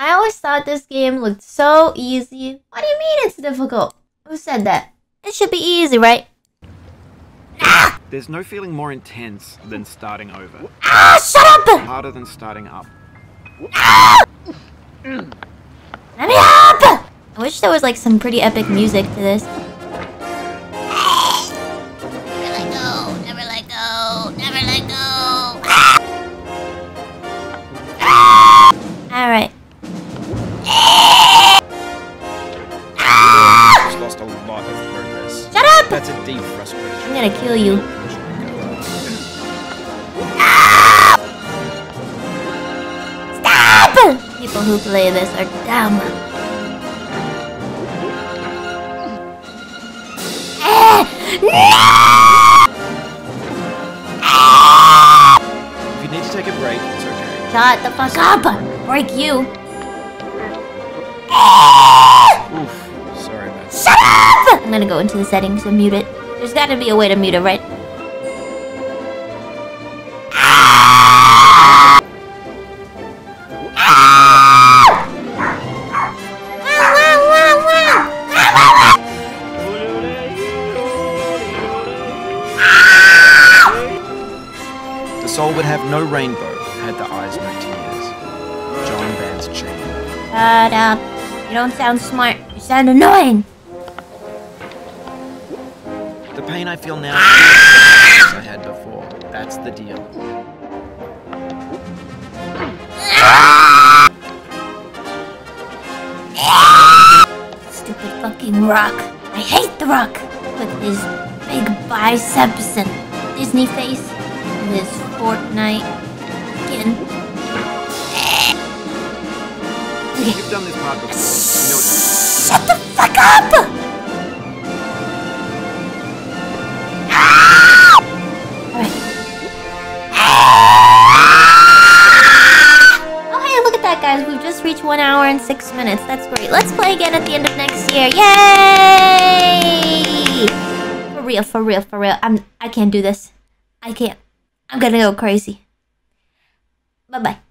I always thought this game looked so easy. What do you mean it's difficult? Who said that? It should be easy, right? Ah! There's no feeling more intense than starting over. Ah, shut up! Harder than starting up. Ah! Let me up! I wish there was like some pretty epic music to this. Alright. She's lost a lot of progress. Shut up! That's a deep frustration. I'm gonna kill you. Stop! People who play this are dumb. If you need to take a break, it's okay. Shut the fuck up! Break you. Oof, sorry, man. Shut up! I'm gonna go into the settings and mute it. There's gotta be a way to mute it, right? The soul would have no rainbow had the eyes no tears. John Van's chain. Shut up. You don't sound smart. You sound annoying. The pain I feel now is the pain I had before. That's the deal. Stupid fucking rock. I hate the rock. With his big biceps and Disney face. And his Fortnite skin. You've done this part before. Shut the fuck up! Alright. Oh hey, look at that guys, we've just reached 1 hour and 6 minutes. That's great. Let's play again at the end of next year. Yay! For real. I can't do this. I can't. I'm gonna go crazy. Bye-bye.